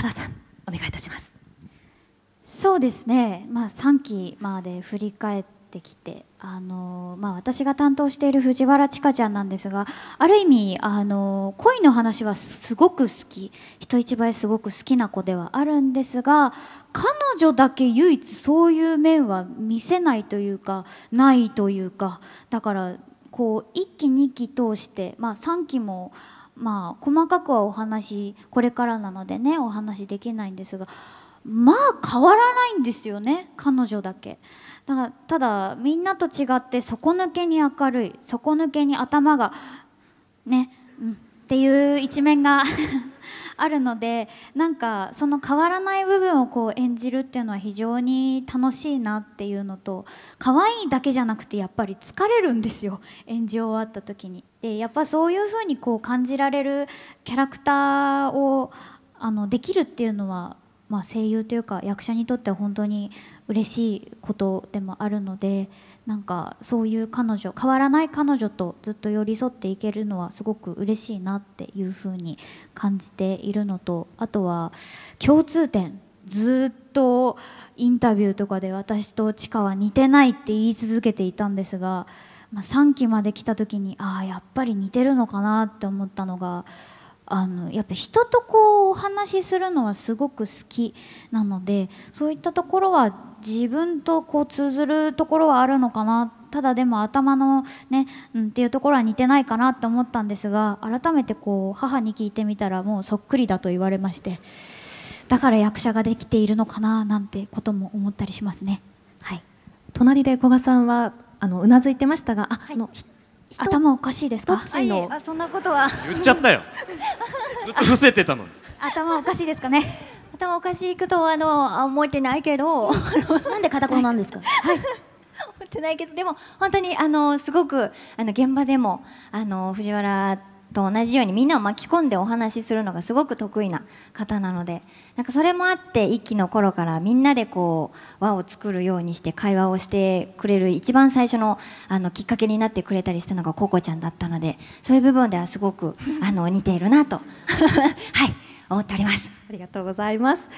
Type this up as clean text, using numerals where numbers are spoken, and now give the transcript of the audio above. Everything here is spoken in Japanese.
原さん、お願いいたします。そうですね、3期まで振り返ってきて、私が担当している藤原知花ちゃんなんですが、ある意味恋の話はすごく好き、人一倍すごく好きな子ではあるんですが、彼女だけ唯一そういう面は見せないというか、ないというか、だからこう1期2期通して、3期も細かくはお話、これからなのでねお話できないんですが、変わらないんですよね、彼女だけ。だからただみんなと違って底抜けに明るい、底抜けに頭がね、っていう一面があるので、なんかその変わらない部分をこう演じるっていうのは非常に楽しいなっていうのと、可愛いだけじゃなくてやっぱり疲れるんですよ、演じ終わった時に。でやっぱそういう風にこう感じられるキャラクターをできるっていうのは、声優というか役者にとっては本当に嬉しいことでもあるので、なんかそういう彼女、変わらない彼女とずっと寄り添っていけるのはすごく嬉しいなっていうふうに感じているのと、あとは共通点、ずっとインタビューとかで私と知花は似てないって言い続けていたんですが、3期まで来た時にやっぱり似てるのかなって思ったのが、やっぱ人とこうお話しするのはすごく好きなので、そういったところは自分とこう通ずるところはあるのかな、ただでも頭のね、っていうところは似てないかなと思ったんですが、改めてこう母に聞いてみたらもうそっくりだと言われまして、だから役者ができているのかななんてことも思ったりしますね。はい、隣で古賀さんはうなずいてましたが、頭おかしいですか？そんなことは言っちゃったよ。ずっと伏せてたのに。頭おかしいですかね。頭おかしいことは思ってないけど。なんで片言なんですか。はい。思ってないけど、でも本当にすごく現場でも藤原と同じようにみんなを巻き込んでお話しするのがすごく得意な方なので、なんかそれもあって一期の頃からみんなでこう輪を作るようにして会話をしてくれる一番最初のきっかけになってくれたりしたのがココちゃんだったので、そういう部分ではすごく似ているなとはい、思っております。ありがとうございます。